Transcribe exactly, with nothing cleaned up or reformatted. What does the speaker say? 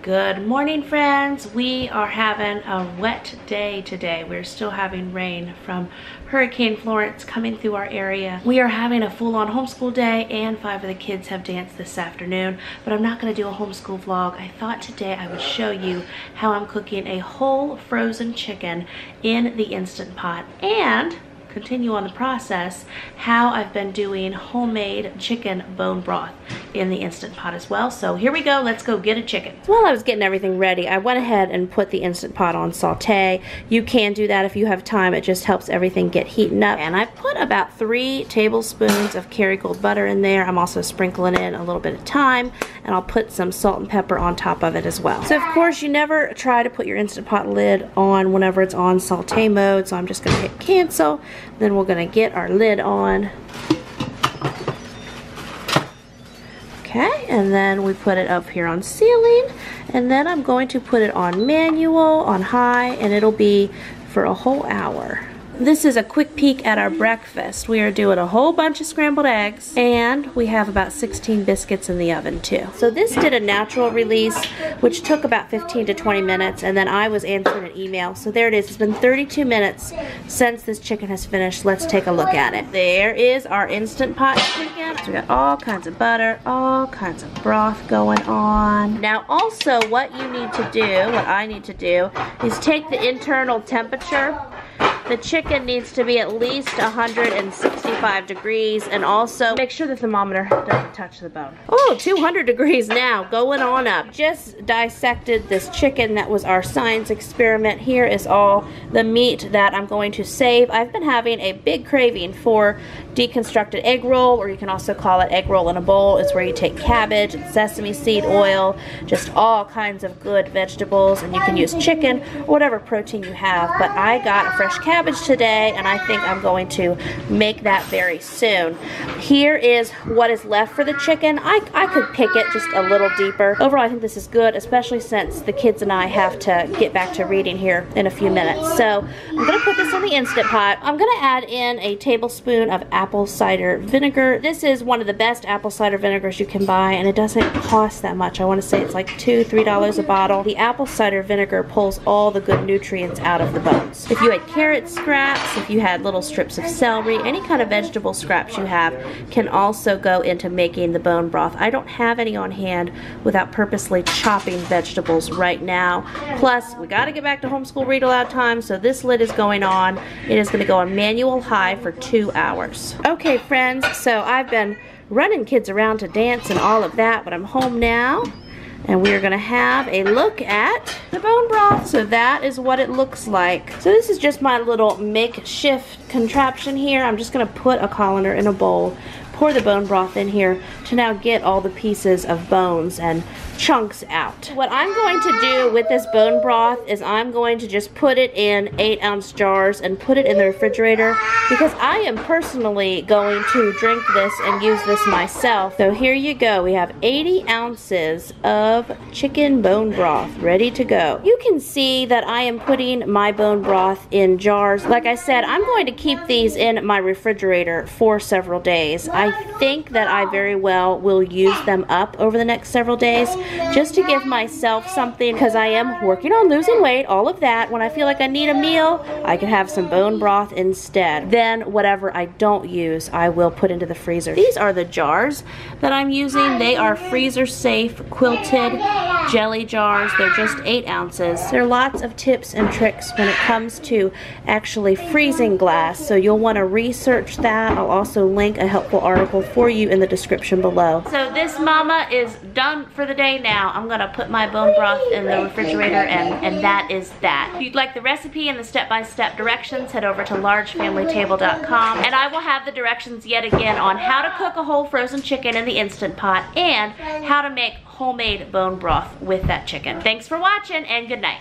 Good morning, friends. We are having a wet day today. We're still having rain from Hurricane Florence coming through our area. We are having a full-on homeschool day, and five of the kids have danced this afternoon, but I'm not going to do a homeschool vlog. I thought today I would show you how I'm cooking a whole frozen chicken in the Instant Pot, and continue on the process how I've been doing homemade chicken bone broth in the Instant Pot as well. So here we go, let's go get a chicken. While I was getting everything ready, I went ahead and put the Instant Pot on saute. You can do that if you have time, it just helps everything get heating up. And I put about three tablespoons of Kerrygold butter in there. I'm also sprinkling in a little bit of thyme, and I'll put some salt and pepper on top of it as well. So of course you never try to put your Instant Pot lid on whenever it's on saute mode, so I'm just gonna hit cancel. Then we're gonna get our lid on. Okay, and then we put it up here on ceiling, and then I'm going to put it on manual, on high, and it'll be for a whole hour. This is a quick peek at our breakfast. We are doing a whole bunch of scrambled eggs, and we have about sixteen biscuits in the oven too. So this did a natural release, which took about fifteen to twenty minutes, and then I was answering an email. So there it is. It's been thirty-two minutes since this chicken has finished. Let's take a look at it. There is our Instant Pot chicken. So we got all kinds of butter, all kinds of broth going on. Now also what you need to do, what I need to do, is take the internal temperature. The chicken needs to be at least one hundred sixty-five degrees, and also make sure the thermometer doesn't touch the bone. Oh, two hundred degrees now, going on up. Just dissected this chicken. That was our science experiment. Here is all the meat that I'm going to save. I've been having a big craving for deconstructed egg roll, or you can also call it egg roll in a bowl. It's where you take cabbage and sesame seed oil, just all kinds of good vegetables, and you can use chicken or whatever protein you have. But I got a fresh cabbage today, and I think I'm going to make that very soon. Here is what is left for the chicken. I, I could pick it just a little deeper. Overall, I think this is good, especially since the kids and I have to get back to reading here in a few minutes. So I'm going to put this in the Instant Pot. I'm going to add in a tablespoon of apple cider vinegar. This is one of the best apple cider vinegars you can buy, and it doesn't cost that much. I want to say it's like two, three dollars a bottle. The apple cider vinegar pulls all the good nutrients out of the bones. If you had carrots scraps, if you had little strips of celery, any kind of vegetable scraps you have can also go into making the bone broth. I don't have any on hand without purposely chopping vegetables right now. Plus, we got to get back to homeschool read aloud time, so this lid is going on. It is going to go on manual high for two hours. Okay, friends, so I've been running kids around to dance and all of that, but I'm home now. And we are going to have a look at the bone broth. So that is what it looks like. So this is just my little makeshift contraption here. I'm just going to put a colander in a bowl, pour the bone broth in here to now get all the pieces of bones and chunks out. What I'm going to do with this bone broth is I'm going to just put it in eight ounce jars and put it in the refrigerator, because I am personally going to drink this and use this myself. So here you go. We have eighty ounces of chicken bone broth ready to go. You can see that I am putting my bone broth in jars. Like I said, I'm going to keep these in my refrigerator for several days. I think that I very well will use them up over the next several days, just to give myself something, because I am working on losing weight, all of that. When I feel like I need a meal, I can have some bone broth instead. Then whatever I don't use, I will put into the freezer. These are the jars that I'm using. They are freezer safe quilted jelly jars. They're just eight ounces. There are lots of tips and tricks when it comes to actually freezing glass, so you'll want to research that. I'll also link a helpful article for you in the description below. So this mama is done for the day. Now I'm gonna put my bone broth in the refrigerator, and, and that is that. If you'd like the recipe and the step-by-step directions, head over to large family table dot com, and I will have the directions yet again on how to cook a whole frozen chicken in the Instant Pot and how to make homemade bone broth with that chicken. Thanks for watching, and good night.